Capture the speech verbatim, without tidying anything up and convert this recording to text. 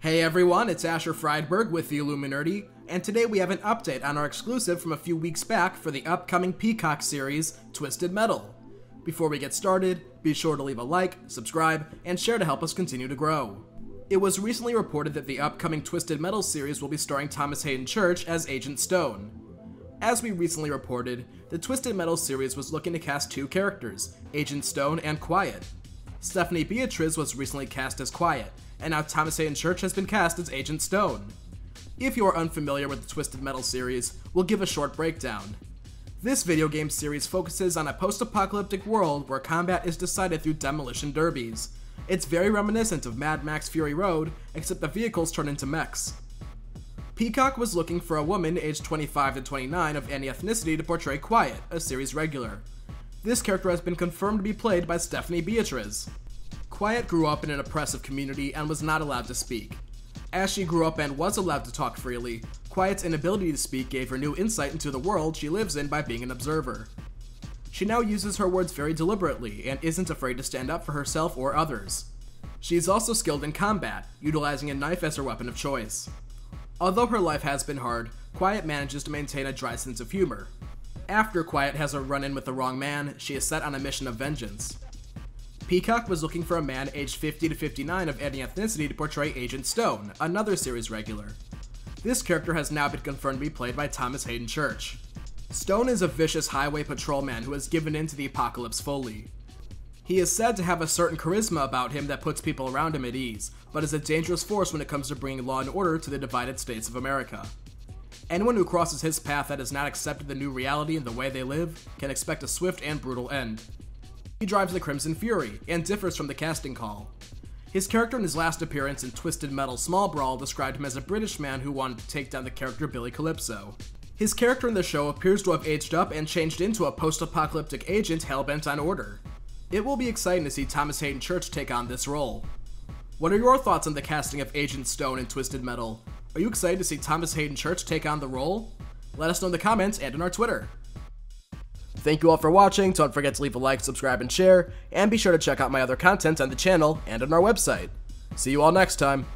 Hey everyone, it's Asher Friedberg with The Illuminerdi, and today we have an update on our exclusive from a few weeks back for the upcoming Peacock series, Twisted Metal. Before we get started, be sure to leave a like, subscribe, and share to help us continue to grow. It was recently reported that the upcoming Twisted Metal series will be starring Thomas Haden Church as Agent Stone. As we recently reported, the Twisted Metal series was looking to cast two characters, Agent Stone and Quiet. Stephanie Beatriz was recently cast as Quiet, and now Thomas Haden Church has been cast as Agent Stone. If you are unfamiliar with the Twisted Metal series, we'll give a short breakdown. This video game series focuses on a post-apocalyptic world where combat is decided through demolition derbies. It's very reminiscent of Mad Max Fury Road, except the vehicles turn into mechs. Peacock was looking for a woman aged twenty-five to twenty-nine of any ethnicity to portray Quiet, a series regular. This character has been confirmed to be played by Stephanie Beatriz. Quiet grew up in an oppressive community and was not allowed to speak. As she grew up and was allowed to talk freely, Quiet's inability to speak gave her new insight into the world she lives in by being an observer. She now uses her words very deliberately and isn't afraid to stand up for herself or others. She is also skilled in combat, utilizing a knife as her weapon of choice. Although her life has been hard, Quiet manages to maintain a dry sense of humor. After Quiet has a run-in with the wrong man, she is set on a mission of vengeance. Peacock was looking for a man aged fifty to fifty-nine of any ethnicity to portray Agent Stone, another series regular. This character has now been confirmed to be played by Thomas Haden Church. Stone is a vicious highway patrolman who has given in to the apocalypse fully. He is said to have a certain charisma about him that puts people around him at ease, but is a dangerous force when it comes to bringing law and order to the divided states of America. Anyone who crosses his path that has not accepted the new reality and the way they live can expect a swift and brutal end. He drives the Crimson Fury, and differs from the casting call. His character in his last appearance in Twisted Metal: Small Brawl described him as a British man who wanted to take down the character Billy Calypso. His character in the show appears to have aged up and changed into a post-apocalyptic agent hellbent on order. It will be exciting to see Thomas Haden Church take on this role. What are your thoughts on the casting of Agent Stone in Twisted Metal? Are you excited to see Thomas Haden Church take on the role? Let us know in the comments and on our Twitter. Thank you all for watching, don't forget to leave a like, subscribe, and share, and be sure to check out my other content on the channel and on our website. See you all next time.